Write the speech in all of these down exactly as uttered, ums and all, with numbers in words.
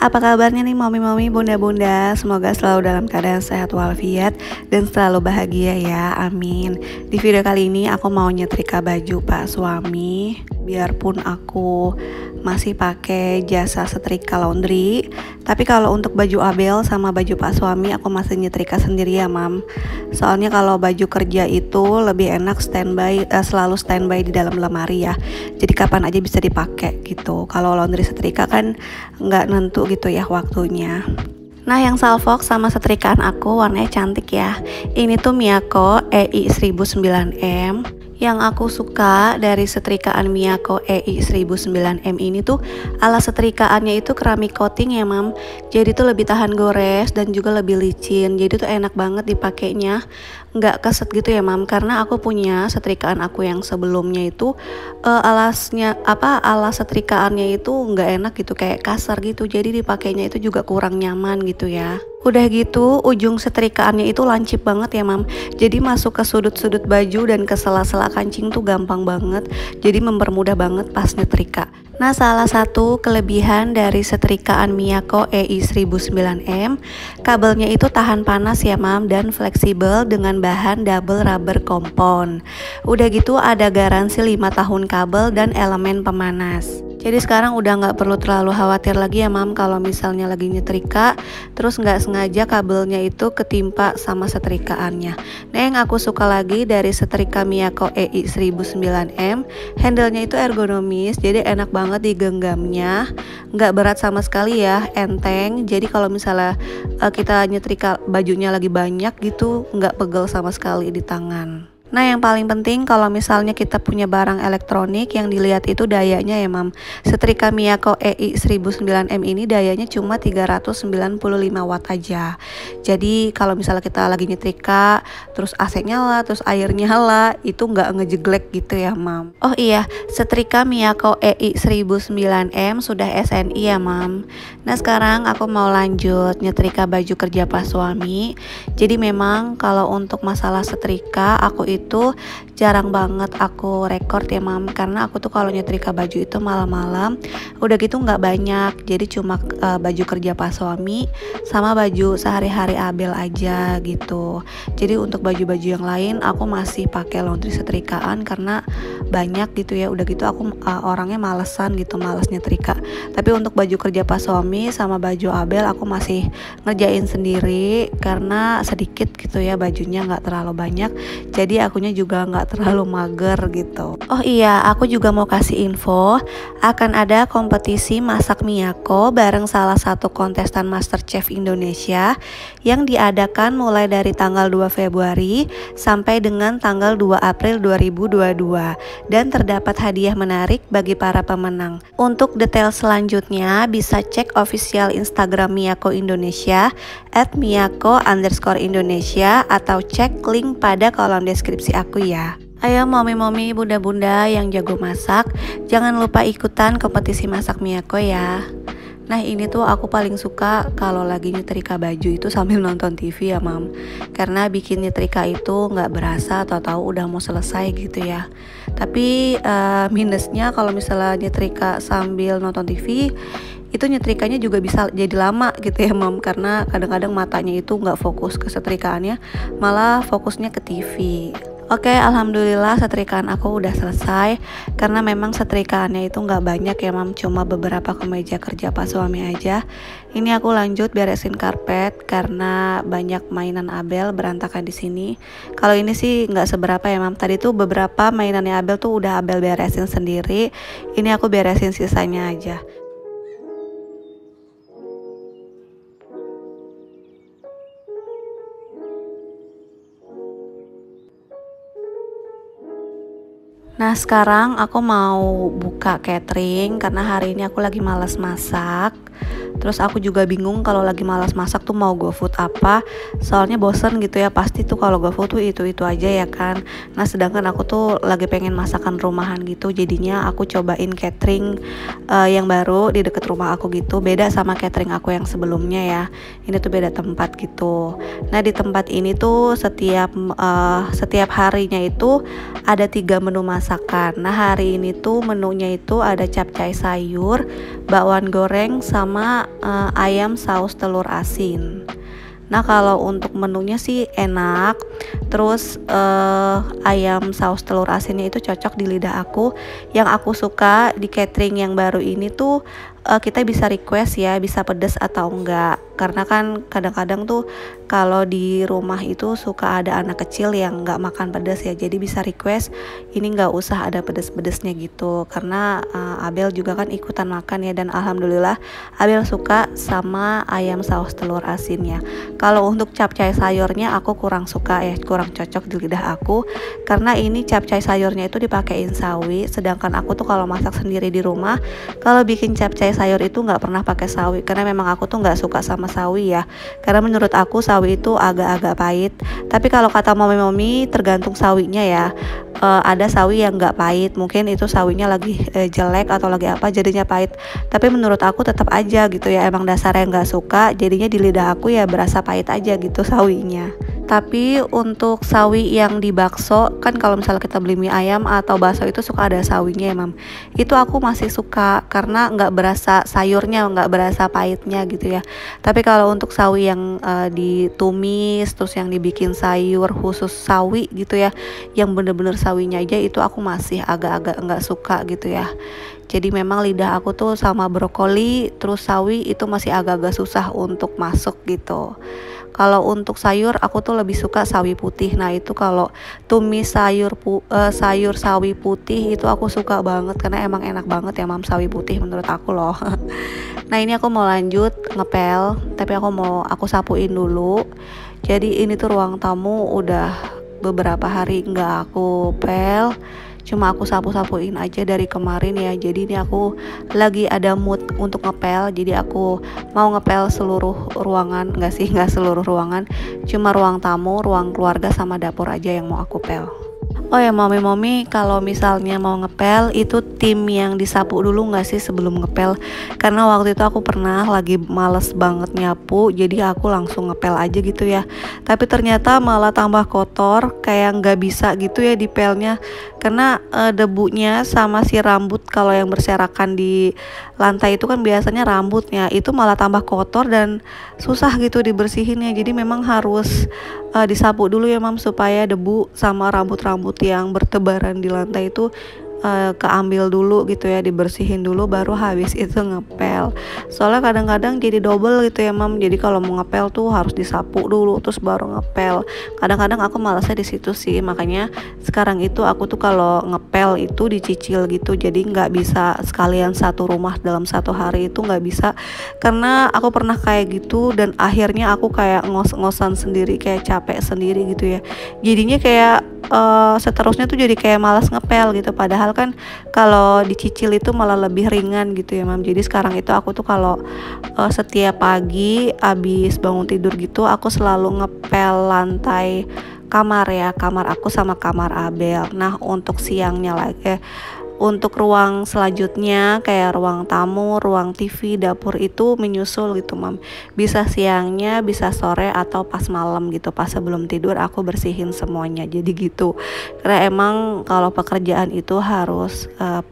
Apa kabarnya nih mami-mami, bunda-bunda? Semoga selalu dalam keadaan sehat walafiat dan selalu bahagia ya, amin. Di video kali ini aku mau nyetrika baju pak suami. Biarpun aku masih pakai jasa setrika laundry, tapi kalau untuk baju Abel sama baju pak suami aku masih nyetrika sendiri ya mam. Soalnya kalau baju kerja itu lebih enak standby, eh, selalu standby di dalam lemari ya, jadi kapan aja bisa dipakai gitu. Kalau laundry setrika kan nggak nentu gitu ya waktunya. Nah, yang salvox sama setrikaan aku warnanya cantik ya. Ini tuh Miyako E I seribu nol nol nol M. Yang aku suka dari setrikaan Miyako E I seribu nol nol nol M ini tuh alas setrikaannya itu keramik coating ya mam. Jadi tuh lebih tahan gores dan juga lebih licin. Jadi tuh enak banget dipakainya, nggak keset gitu ya mam, karena aku punya setrikaan aku yang sebelumnya itu uh, alasnya apa alas setrikaannya itu nggak enak gitu, kayak kasar gitu, jadi dipakainya itu juga kurang nyaman gitu ya. Udah gitu ujung setrikaannya itu lancip banget ya mam, jadi masuk ke sudut-sudut baju dan ke sela-sela kancing tuh gampang banget, jadi mempermudah banget pas nyetrika. Nah, salah satu kelebihan dari setrikaan Miyako E I seribu nol nol nol M, kabelnya itu tahan panas ya mam dan fleksibel dengan bahan double rubber compound. Udah gitu ada garansi lima tahun kabel dan elemen pemanas. Jadi sekarang udah nggak perlu terlalu khawatir lagi ya mam kalau misalnya lagi nyetrika terus nggak sengaja kabelnya itu ketimpa sama setrikaannya. Nah, yang aku suka lagi dari setrika Miyako E I seribu nol nol nol M, handle-nya itu ergonomis, jadi enak banget digenggamnya, nggak berat sama sekali ya, enteng. Jadi kalau misalnya kita nyetrika bajunya lagi banyak gitu nggak pegel sama sekali di tangan. Nah, yang paling penting kalau misalnya kita punya barang elektronik, yang dilihat itu dayanya ya mam. Setrika Miyako E I seribu nol nol nol M ini dayanya cuma tiga ratus sembilan puluh lima watt aja. Jadi kalau misalnya kita lagi nyetrika terus A C nyala, terus air nyala, itu nggak ngejeglek gitu ya mam. Oh iya, setrika Miyako E I seribu nol nol nol M sudah S N I ya mam. Nah, sekarang aku mau lanjut nyetrika baju kerja pak suami. Jadi memang kalau untuk masalah setrika aku itu itu jarang banget aku record ya mam, karena aku tuh kalau nyetrika baju itu malam-malam, udah gitu nggak banyak, jadi cuma uh, baju kerja pak suami sama baju sehari-hari Abel aja gitu. Jadi untuk baju-baju yang lain aku masih pakai laundry setrikaan karena banyak gitu ya, udah gitu aku uh, orangnya malesan gitu, males nyetrika. Tapi untuk baju kerja pak suami sama baju Abel aku masih ngerjain sendiri karena sedikit gitu ya bajunya, nggak terlalu banyak, jadi akunya juga nggak terlalu mager gitu. Oh iya, aku juga mau kasih info akan ada kompetisi masak Miyako bareng salah satu kontestan Masterchef Indonesia yang diadakan mulai dari tanggal dua Februari sampai dengan tanggal dua April dua ribu dua puluh dua, dan terdapat hadiah menarik bagi para pemenang. Untuk detail selanjutnya bisa cek official Instagram Miyako Indonesia at miyako underscore Indonesia atau cek link pada kolom deskripsi aku ya. Ayo mami-mami, bunda-bunda yang jago masak, jangan lupa ikutan kompetisi masak Miyako ya. Nah, ini tuh aku paling suka kalau lagi nyetrika baju itu sambil nonton T V ya mam, karena bikin nyetrika itu nggak berasa, tahu-tahu udah mau selesai gitu ya. Tapi uh, minusnya kalau misalnya nyetrika sambil nonton T V itu nyetrikanya juga bisa jadi lama gitu ya mam, karena kadang-kadang matanya itu nggak fokus ke setrikaannya, malah fokusnya ke T V. Oke, alhamdulillah setrikaan aku udah selesai, karena memang setrikaannya itu nggak banyak ya mam, cuma beberapa kemeja kerja pak suami aja. Ini aku lanjut beresin karpet karena banyak mainan Abel berantakan di sini. Kalau ini sih nggak seberapa ya mam, tadi tuh beberapa mainannya Abel tuh udah Abel beresin sendiri, ini aku beresin sisanya aja. Nah, sekarang aku mau buka catering karena hari ini aku lagi malas masak. Terus aku juga bingung kalau lagi malas masak tuh mau GoFood apa, soalnya bosen gitu ya, pasti tuh kalau GoFood tuh itu-itu aja ya kan. Nah sedangkan aku tuh lagi pengen masakan rumahan gitu, jadinya aku cobain catering uh, yang baru di deket rumah aku gitu, beda sama catering aku yang sebelumnya ya, ini tuh beda tempat gitu. Nah di tempat ini tuh setiap uh, setiap harinya itu ada tiga menu masakan. Nah hari ini tuh menunya itu ada capcay sayur, bakwan goreng, sama uh, ayam saus telur asin. Nah kalau untuk menunya sih enak. Terus eh, ayam saus telur asinnya itu cocok di lidah aku. Yang aku suka di catering yang baru ini tuh eh, kita bisa request ya, bisa pedas atau enggak. Karena kan kadang-kadang tuh kalau di rumah itu suka ada anak kecil yang enggak makan pedas ya, jadi bisa request ini enggak usah ada pedas-pedasnya gitu. Karena eh, Abel juga kan ikutan makan ya, dan alhamdulillah Abel suka sama ayam saus telur asinnya. Kalau untuk capcay sayurnya aku kurang suka ya, kurang cocok di lidah aku, karena ini capcay sayurnya itu dipakein sawi, sedangkan aku tuh kalau masak sendiri di rumah, kalau bikin capcay sayur itu nggak pernah pakai sawi, karena memang aku tuh nggak suka sama sawi ya, karena menurut aku sawi itu agak-agak pahit. Tapi kalau kata momi-momi tergantung sawinya ya, e, ada sawi yang nggak pahit, mungkin itu sawinya lagi e, jelek atau lagi apa jadinya pahit, tapi menurut aku tetap aja gitu ya, emang dasarnya nggak suka, jadinya di lidah aku ya berasa pahit aja gitu sawinya. Tapi untuk sawi yang di bakso kan, kalau misalnya kita beli mie ayam atau bakso itu suka ada sawinya ya mam, itu aku masih suka karena nggak berasa sayurnya, nggak berasa pahitnya gitu ya. Tapi kalau untuk sawi yang e, ditumis, terus yang dibikin sayur khusus sawi gitu ya, yang bener-bener sawinya aja, itu aku masih agak-agak nggak suka gitu ya. Jadi memang lidah aku tuh sama brokoli terus sawi itu masih agak-agak susah untuk masuk gitu. Kalau untuk sayur aku tuh lebih suka sawi putih. Nah itu kalau tumis sayur pu, uh, sayur sawi putih itu aku suka banget, karena emang enak banget ya mam sawi putih menurut aku loh. Nah ini aku mau lanjut ngepel, tapi aku mau aku sapuin dulu. Jadi ini tuh ruang tamu udah beberapa hari nggak aku pel, cuma aku sapu-sapuin aja dari kemarin ya. Jadi ini aku lagi ada mood untuk ngepel, jadi aku mau ngepel seluruh ruangan, nggak sih nggak seluruh ruangan, cuma ruang tamu, ruang keluarga, sama dapur aja yang mau aku pel. Oh ya mami-mami, kalau misalnya mau ngepel itu tim yang disapu dulu nggak sih sebelum ngepel? Karena waktu itu aku pernah lagi males banget nyapu, jadi aku langsung ngepel aja gitu ya. Tapi ternyata malah tambah kotor, kayak nggak bisa gitu ya dipelnya, karena e, debunya sama si rambut kalau yang berserakan di lantai itu kan biasanya rambutnya itu malah tambah kotor dan susah gitu dibersihinnya. Jadi memang harus e, disapu dulu ya mam, supaya debu sama rambut-rambut yang bertebaran di lantai itu uh, keambil dulu gitu ya, dibersihin dulu baru habis itu ngepel. Soalnya kadang-kadang jadi double gitu ya mam, jadi kalau mau ngepel tuh harus disapu dulu terus baru ngepel. Kadang-kadang aku malasnya di situ sih, makanya sekarang itu aku tuh kalau ngepel itu dicicil gitu, jadi nggak bisa sekalian satu rumah dalam satu hari, itu nggak bisa, karena aku pernah kayak gitu dan akhirnya aku kayak ngos-ngosan sendiri, kayak capek sendiri gitu ya, jadinya kayak Uh, seterusnya tuh jadi kayak malas ngepel gitu. Padahal kan kalau dicicil itu malah lebih ringan gitu ya mam. Jadi sekarang itu aku tuh kalau uh, setiap pagi abis bangun tidur gitu, aku selalu ngepel lantai kamar ya, kamar aku sama kamar Abel. Nah untuk siangnya lagi eh, untuk ruang selanjutnya kayak ruang tamu, ruang T V, dapur itu menyusul gitu mam. Bisa siangnya, bisa sore, atau pas malam gitu, pas sebelum tidur aku bersihin semuanya. Jadi gitu, karena emang kalau pekerjaan itu harus uh,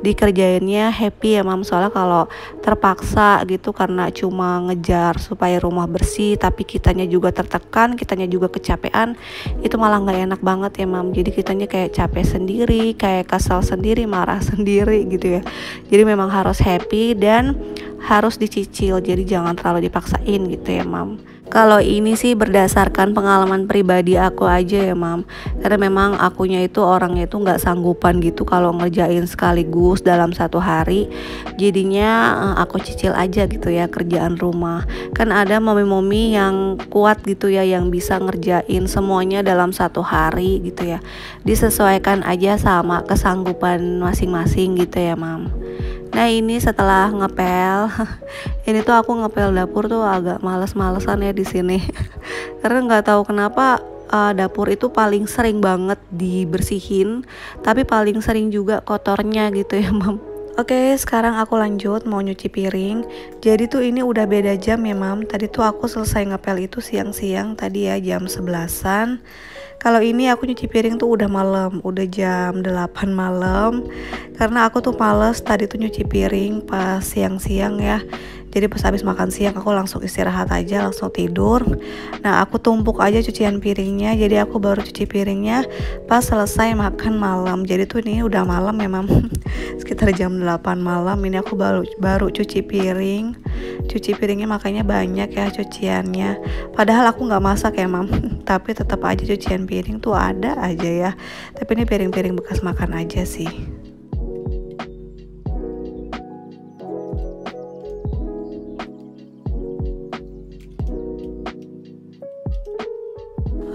dikerjainnya happy ya mam. Soalnya kalau terpaksa gitu karena cuma ngejar supaya rumah bersih, tapi kitanya juga tertekan, kitanya juga kecapean, itu malah nggak enak banget ya mam. Jadi kitanya kayak capek sendiri, kayak kesal sendiri, marah sendiri gitu ya. Jadi memang harus happy dan harus dicicil, jadi jangan terlalu dipaksain gitu ya mam. Kalau ini sih berdasarkan pengalaman pribadi aku aja ya mam, karena memang akunya itu orangnya itu nggak sanggupan gitu kalau ngerjain sekaligus dalam satu hari, jadinya aku cicil aja gitu ya kerjaan rumah. Kan ada mami-mami yang kuat gitu ya, yang bisa ngerjain semuanya dalam satu hari gitu ya, disesuaikan aja sama kesanggupan masing-masing gitu ya mam. Nah ini setelah ngepel, ini tuh aku ngepel dapur tuh agak males-malesan ya di sini, karena nggak tahu kenapa uh, dapur itu paling sering banget dibersihin, tapi paling sering juga kotornya gitu ya, Mam. Oke, sekarang aku lanjut mau nyuci piring. Jadi tuh ini udah beda jam ya, Mam. Tadi tuh aku selesai ngepel itu siang-siang tadi ya, jam sebelasan. Kalau ini aku nyuci piring tuh udah malam, udah jam delapan malam. Karena aku tuh males tadi tuh nyuci piring pas siang-siang ya. Jadi pas habis makan siang aku langsung istirahat aja, langsung tidur. Nah aku tumpuk aja cucian piringnya, jadi aku baru cuci piringnya pas selesai makan malam. Jadi tuh ini udah malam memang, sekitar jam delapan malam ini aku baru baru cuci piring. Cuci piringnya makanya banyak ya cuciannya. Padahal aku nggak masak ya, Mam, tapi tetap aja cucian piring tuh ada aja ya. Tapi ini piring-piring bekas makan aja sih.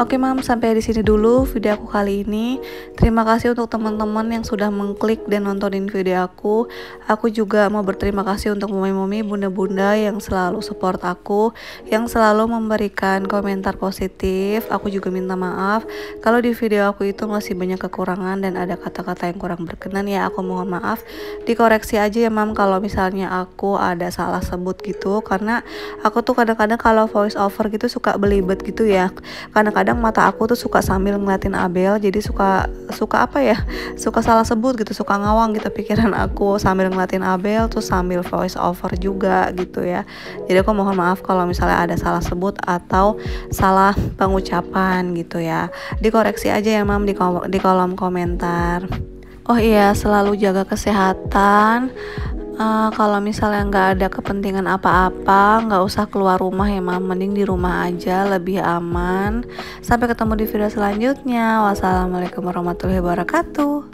Oke, Mam, sampai di sini dulu video aku kali ini. Terima kasih untuk teman-teman yang sudah mengklik dan nontonin video aku. Aku juga mau berterima kasih untuk momi-momi, bunda-bunda yang selalu support aku, yang selalu memberikan komentar positif. Aku juga minta maaf kalau di video aku itu masih banyak kekurangan dan ada kata-kata yang kurang berkenan ya. Aku mohon maaf, dikoreksi aja ya, Mam, kalau misalnya aku ada salah sebut gitu. Karena aku tuh kadang-kadang kalau voice over gitu suka belibet gitu ya. Kadang-kadang mata aku tuh suka sambil ngeliatin Abel, jadi suka suka apa ya, suka salah sebut gitu, suka ngawang gitu pikiran aku sambil ngeliatin Abel tuh sambil voice over juga gitu ya. Jadi aku mohon maaf kalau misalnya ada salah sebut atau salah pengucapan gitu ya, dikoreksi aja ya, Mam, di, ko di kolom komentar. Oh iya, selalu jaga kesehatan. Uh, kalau misalnya nggak ada kepentingan apa-apa, nggak usah keluar rumah ya, Mam, mending di rumah aja lebih aman. Sampai ketemu di video selanjutnya. Wassalamualaikum warahmatullahi wabarakatuh.